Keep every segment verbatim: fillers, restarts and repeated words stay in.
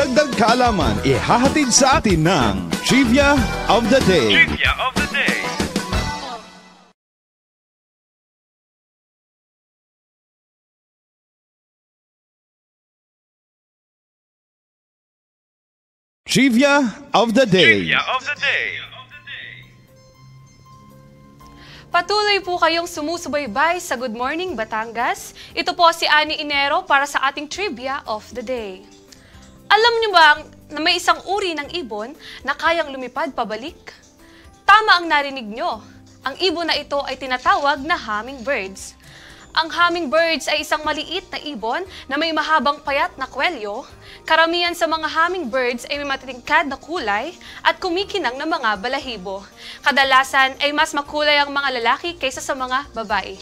dagdag kaalaman, ihahatid sa atin ng Trivia of the Day. Trivia of the Day. Trivia of the Day. Trivia of the Day. Patuloy po kayong sumusubaybay sa Good Morning Batangas. Ito po si Ani Inero para sa ating Trivia of the Day. Alam niyo ba na may isang uri ng ibon na kayang lumipad pabalik? Tama ang narinig nyo. Ang ibon na ito ay tinatawag na hummingbirds. Ang hummingbirds ay isang maliit na ibon na may mahabang payat na kwelyo. Karamihan sa mga hummingbirds ay may matingkad na kulay at kumikinang na mga balahibo. Kadalasan ay mas makulay ang mga lalaki kaysa sa mga babae.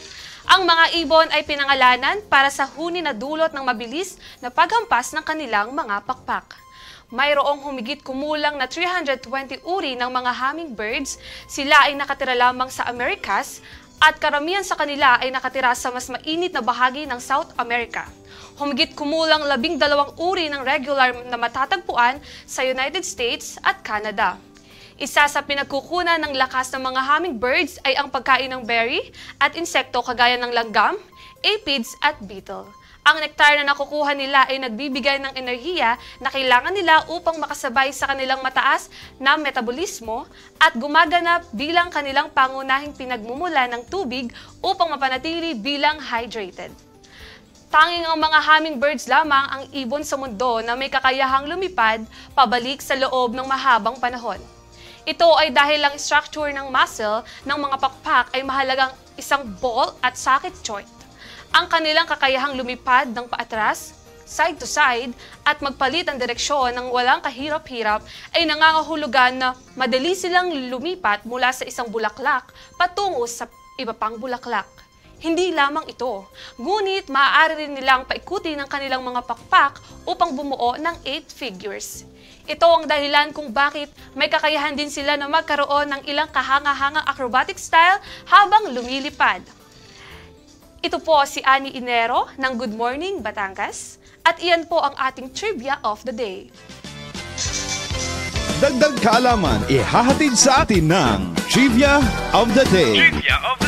Ang mga ibon ay pinangalanan para sa huni na dulot ng mabilis na paghampas ng kanilang mga pakpak. Mayroong humigit kumulang na three hundred twenty uri ng mga hummingbirds. Sila ay nakatira lamang sa Americas, at karamihan sa kanila ay nakatira sa mas mainit na bahagi ng South America. Humigit kumulang labing dalawang uri ng regular na matatagpuan sa United States at Canada. Isa sa pinagkukunan ng lakas ng mga hummingbirds ay ang pagkain ng berry at insekto kagaya ng langgam, aphids at beetle. Ang nektar na nakukuha nila ay nagbibigay ng enerhiya na kailangan nila upang makasabay sa kanilang mataas na metabolismo at gumaganap bilang kanilang pangunahing pinagmumula ng tubig upang mapanatili bilang hydrated. Tanging ang mga hummingbirds lamang ang ibon sa mundo na may kakayahang lumipad pabalik sa loob ng mahabang panahon. Ito ay dahil ang structure ng muscle ng mga pakpak ay mahalagang isang ball at socket joint. Ang kanilang kakayahang lumipad ng paatras, side to side, at magpalit ang direksyon ng walang kahirap-hirap ay nangangahulugan na madali silang lumipat mula sa isang bulaklak patungo sa iba pang bulaklak. Hindi lamang ito, ngunit maaari rin nilang paikuti ng kanilang mga pakpak upang bumuo ng eight figures. Ito ang dahilan kung bakit may kakayahan din sila na magkaroon ng ilang kahanga-hangang acrobatic style habang lumilipad. Ito po si Ani Inero ng Good Morning Batangas at iyan po ang ating Trivia of the Day. Dagdag kaalaman, ihahatid sa atin ng Trivia of the Day. Trivia of the Day.